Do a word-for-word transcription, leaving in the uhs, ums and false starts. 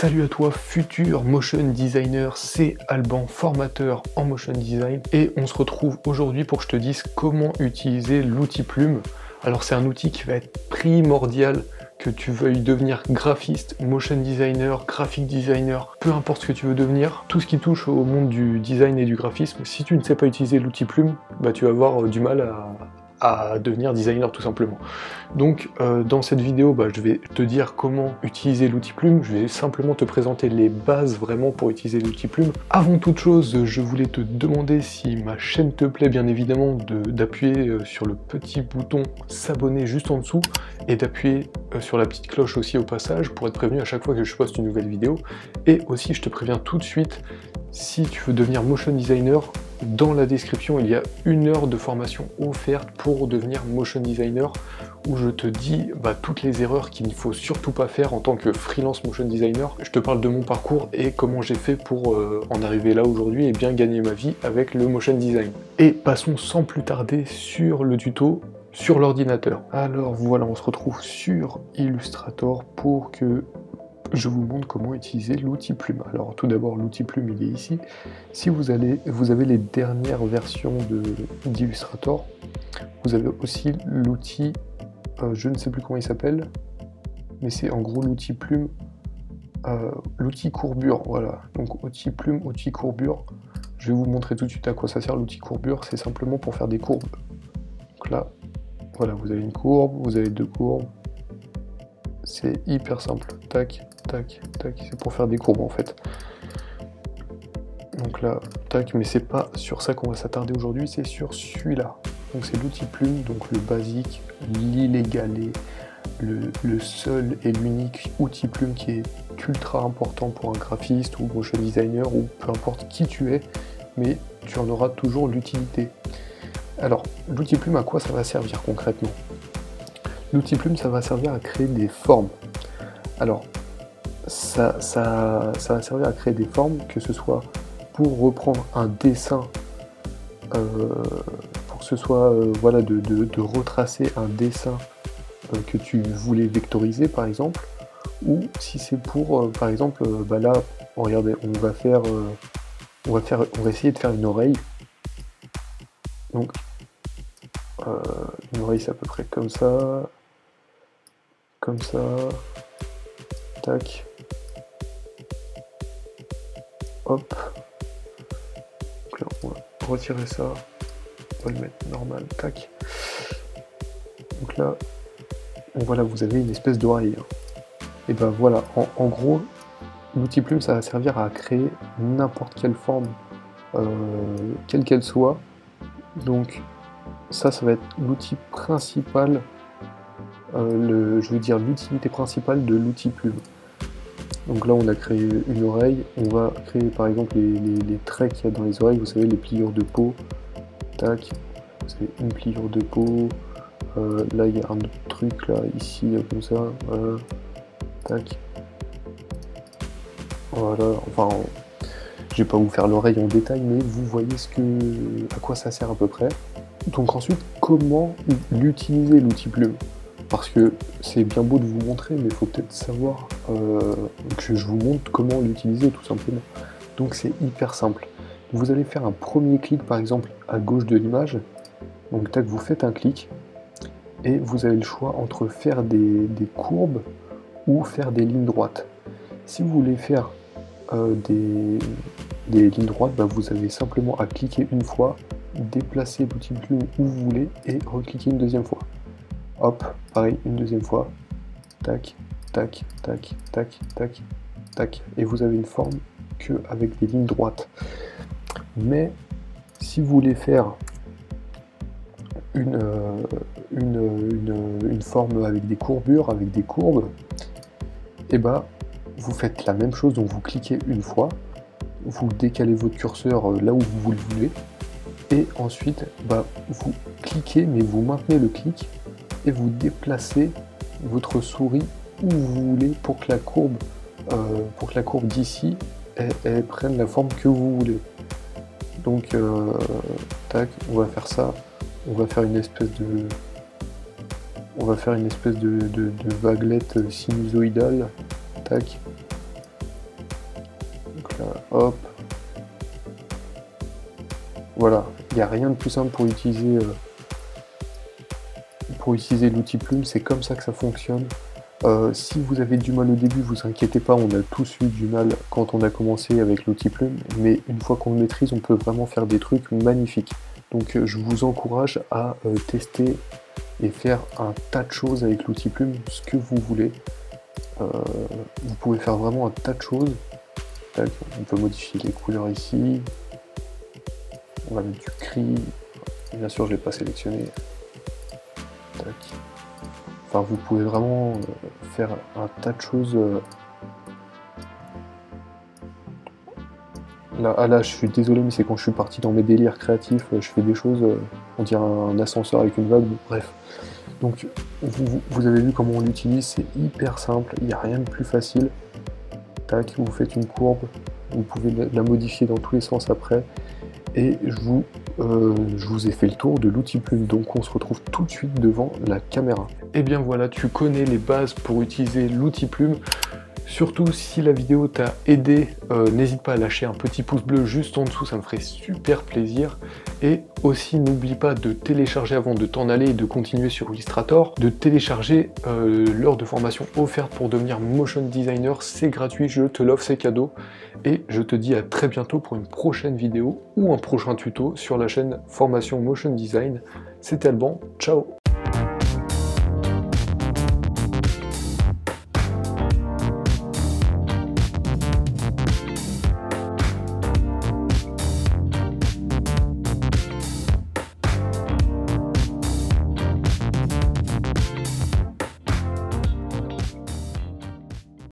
Salut à toi futur motion designer, c'est Alban, formateur en motion design, et on se retrouve aujourd'hui pour que je te dise comment utiliser l'outil Plume. Alors c'est un outil qui va être primordial que tu veuilles devenir graphiste, motion designer, graphic designer, peu importe ce que tu veux devenir, tout ce qui touche au monde du design et du graphisme, si tu ne sais pas utiliser l'outil Plume, bah tu vas avoir du mal à... à devenir designer tout simplement. Donc euh, dans cette vidéo, bah, je vais te dire comment utiliser l'outil Plume, je vais simplement te présenter les bases vraiment pour utiliser l'outil Plume. Avant toute chose, je voulais te demander, si ma chaîne te plaît bien évidemment, d'appuyer sur le petit bouton s'abonner juste en dessous et d'appuyer sur la petite cloche aussi au passage pour être prévenu à chaque fois que je poste une nouvelle vidéo. Et aussi je te préviens tout de suite, si tu veux devenir motion designer, dans la description, il y a une heure de formation offerte pour devenir motion designer où je te dis bah, toutes les erreurs qu'il ne faut surtout pas faire en tant que freelance motion designer. Je te parle de mon parcours et comment j'ai fait pour euh, en arriver là aujourd'hui et bien gagner ma vie avec le motion design. Et passons sans plus tarder sur le tuto sur l'ordinateur. Alors voilà, on se retrouve sur Illustrator pour que je vous montre comment utiliser l'outil Plume. Alors tout d'abord, l'outil Plume, il est ici. Si vous, allez, vous avez les dernières versions d'Illustrator, de, vous avez aussi l'outil, euh, je ne sais plus comment il s'appelle, mais c'est en gros l'outil Plume, euh, l'outil courbure, voilà. Donc outil Plume, outil courbure. Je vais vous montrer tout de suite à quoi ça sert l'outil courbure, c'est simplement pour faire des courbes. Donc là, voilà, vous avez une courbe, vous avez deux courbes, c'est hyper simple, tac, tac, tac, c'est pour faire des courbes en fait. Donc là, tac, mais c'est pas sur ça qu'on va s'attarder aujourd'hui, c'est sur celui-là. Donc c'est l'outil Plume, donc le basique, l'illégalé, le, le seul et l'unique outil Plume qui est ultra important pour un graphiste ou motion designer ou peu importe qui tu es, mais tu en auras toujours l'utilité. Alors, l'outil Plume, à quoi ça va servir concrètement? L'outil Plume, ça va servir à créer des formes. Alors, ça, ça, ça va servir à créer des formes, que ce soit pour reprendre un dessin, euh, pour que ce soit euh, voilà, de, de, de retracer un dessin euh, que tu voulais vectoriser, par exemple, ou si c'est pour, euh, par exemple, euh, bah là, regardez, on va faire, euh, on va faire, on va essayer de faire une oreille. Donc, euh, une oreille, c'est à peu près comme ça. Comme ça, tac, hop, donc là, on va retirer ça, on va le mettre normal, tac, donc là, bon, voilà, vous avez une espèce d'oreille, et ben voilà, en, en gros, l'outil Plume, ça va servir à créer n'importe quelle forme, euh, quelle qu'elle soit, donc ça, ça va être l'outil principal. Euh, le, je veux dire l'utilité principale de l'outil Plume. Donc là on a créé une oreille, on va créer par exemple les, les, les traits qu'il y a dans les oreilles, vous savez les pliures de peau, tac, c'est une pliure de peau, euh, là il y a un autre truc là, ici comme ça, voilà, tac, voilà, enfin je vais pas vous faire l'oreille en détail mais vous voyez ce que, à quoi ça sert à peu près. Donc ensuite, comment l'utiliser l'outil Plume? Parce que c'est bien beau de vous montrer, mais il faut peut-être savoir euh, que je vous montre comment l'utiliser tout simplement. Donc c'est hyper simple. Vous allez faire un premier clic par exemple à gauche de l'image. Donc tac, vous faites un clic et vous avez le choix entre faire des, des courbes ou faire des lignes droites. Si vous voulez faire euh, des, des lignes droites, bah, vous avez simplement à cliquer une fois, déplacer l'outil Plume où vous voulez et recliquer une deuxième fois. Hop, pareil, une deuxième fois, tac, tac, tac, tac, tac, tac, et vous avez une forme que avec des lignes droites. Mais si vous voulez faire une, une, une, une forme avec des courbures, avec des courbes, et bah vous faites la même chose, donc vous cliquez une fois, vous décalez votre curseur là où vous le voulez, et ensuite bah, vous cliquez, mais vous maintenez le clic, et vous déplacez votre souris où vous voulez pour que la courbe, euh, pour que la courbe d'ici elle, elle prenne la forme que vous voulez. Donc euh, tac, on va faire ça, on va faire une espèce de, on va faire une espèce de, de, de vaguelette sinusoïdale, tac, hop. Voilà, il n'y a rien de plus simple pour utiliser euh, pour utiliser l'outil plume, c'est comme ça que ça fonctionne. Euh, si vous avez du mal au début, vous inquiétez pas, on a tous eu du mal quand on a commencé avec l'outil plume, mais une fois qu'on le maîtrise, on peut vraiment faire des trucs magnifiques. Donc je vous encourage à euh, tester et faire un tas de choses avec l'outil plume, ce que vous voulez. Euh, vous pouvez faire vraiment un tas de choses. Tac, on peut modifier les couleurs ici. On va mettre du gris. Bien sûr, je ne l'ai pas sélectionné. Tac. Enfin, vous pouvez vraiment faire un tas de choses. Là, ah là, je suis désolé, mais c'est quand je suis parti dans mes délires créatifs, je fais des choses, on dirait un ascenseur avec une vague, bref. Donc, vous, vous avez vu comment on l'utilise, c'est hyper simple, il n'y a rien de plus facile. Tac, vous faites une courbe, vous pouvez la modifier dans tous les sens après. Et je vous, euh, je vous ai fait le tour de l'outil plume, donc on se retrouve tout de suite devant la caméra. Et bien voilà, tu connais les bases pour utiliser l'outil plume. Surtout si la vidéo t'a aidé, euh, n'hésite pas à lâcher un petit pouce bleu juste en dessous, ça me ferait super plaisir. Et aussi n'oublie pas de télécharger avant de t'en aller et de continuer sur Illustrator, de télécharger euh, l'heure de formation offerte pour devenir motion designer, c'est gratuit, je te l'offre, c'est cadeau. Et je te dis à très bientôt pour une prochaine vidéo ou un prochain tuto sur la chaîne Formation Motion Design. C'était Alban, ciao.